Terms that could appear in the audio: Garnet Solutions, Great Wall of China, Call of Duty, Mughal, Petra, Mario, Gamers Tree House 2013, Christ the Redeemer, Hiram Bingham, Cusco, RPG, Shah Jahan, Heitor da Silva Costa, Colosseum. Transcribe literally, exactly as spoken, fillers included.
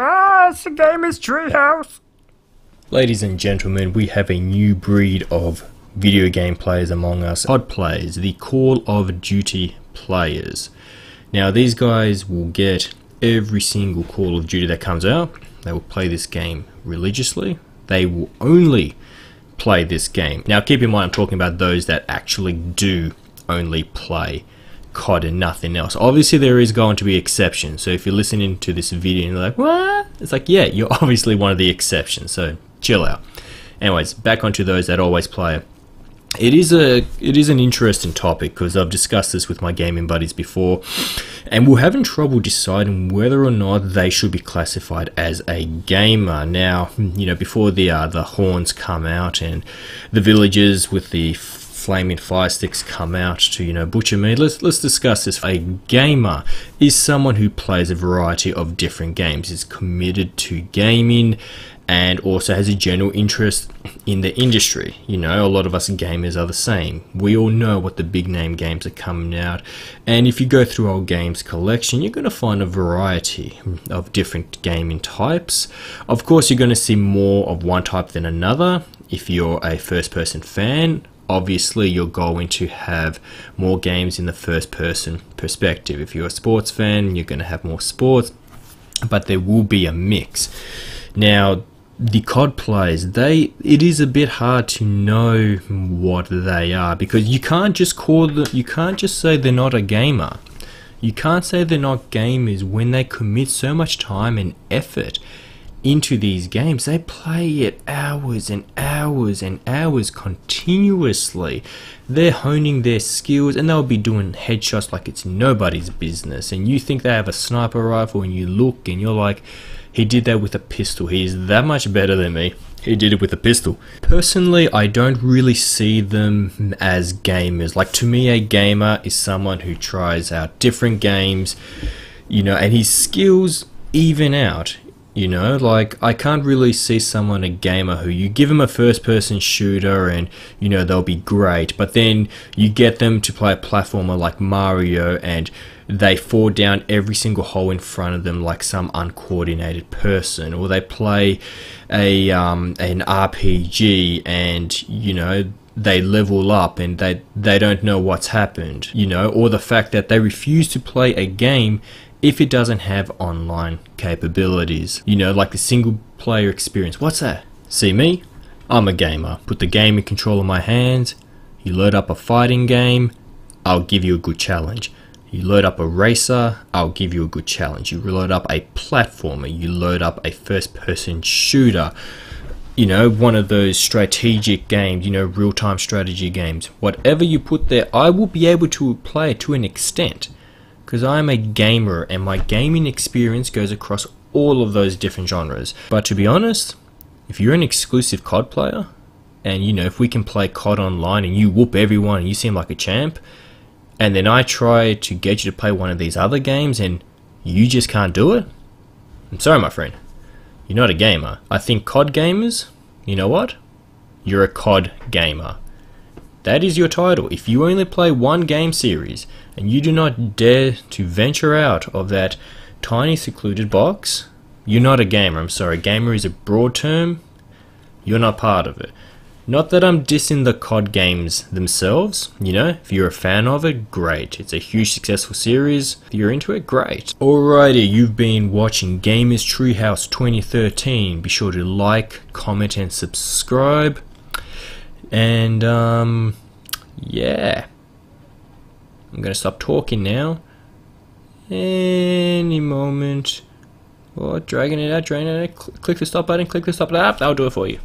Ah, it's the Gamers Tree House. Ladies and gentlemen, we have a new breed of video game players among us. Pod players, the Call of Duty players. Now these guys will get every single Call of Duty that comes out. They will play this game religiously. They will only play this game. Now keep in mind I'm talking about those that actually do only play C O D and nothing else. Obviously there is going to be exceptions, so if you're listening to this video and you're like, what? It's like, yeah, you're obviously one of the exceptions, so chill out. Anyways, back onto those that always play. It is a it is an interesting topic because I've discussed this with my gaming buddies before, and we're having trouble deciding whether or not they should be classified as a gamer. Now, you know, before the uh, the horns come out and the villagers with the flaming fire sticks come out to, you know, butcher me, let's let's discuss this. A gamer is someone who plays a variety of different games, is committed to gaming, and also has a general interest in the industry. You know, a lot of us gamers are the same. We all know what the big name games are coming out, and if you go through our games collection, you're going to find a variety of different gaming types. Of course, you're going to see more of one type than another. If you're a first person fan, obviously you're going to have more games in the first person perspective. If you're a sports fan, you're going to have more sports, but there will be a mix. Now, the C O D players, they it is a bit hard to know what they are, because you can't just call them, you can't just say they're not a gamer. You can't say they're not gamers when they commit so much time and effort into these games. They play it hours and hours and hours continuously. They're honing their skills, and they'll be doing headshots like it's nobody's business. And you think they have a sniper rifle, and you look and you're like, he did that with a pistol. He is that much better than me. He did it with a pistol. Personally, I don't really see them as gamers. Like, to me, a gamer is someone who tries out different games, you know, and his skills even out. You know, like, I can't really see someone a gamer who you give them a first-person shooter and, you know, they'll be great, but then you get them to play a platformer like Mario and they fall down every single hole in front of them like some uncoordinated person, or they play a um, an R P G and, you know, they level up and they, they don't know what's happened, you know, or the fact that they refuse to play a game if it doesn't have online capabilities, you know, like the single player experience. What's that? See me? I'm a gamer. Put the game in control of my hands. You load up a fighting game, I'll give you a good challenge. You load up a racer, I'll give you a good challenge. You load up a platformer, you load up a first person shooter, you know, one of those strategic games, you know, real-time strategy games. Whatever you put there, I will be able to play to an extent, because I'm a gamer and my gaming experience goes across all of those different genres. But to be honest, if you're an exclusive C O D player, and you know, if we can play C O D online and you whoop everyone and you seem like a champ, and then I try to get you to play one of these other games and you just can't do it, I'm sorry my friend, you're not a gamer. I think C O D gamers, you know what? You're a C O D gamer. That is your title. If you only play one game series and you do not dare to venture out of that tiny secluded box, you're not a gamer. I'm sorry, gamer is a broad term. You're not part of it. Not that I'm dissing the C O D games themselves, you know, if you're a fan of it, great. It's a huge successful series. If you're into it, great. Alrighty, you've been watching Gamers Treehouse twenty thirteen. Be sure to like, comment, and subscribe. And, um, yeah. I'm gonna stop talking now. Any moment. Or dragging it out, dragging it out. Click the stop button, click the stop button. That'll do it for you.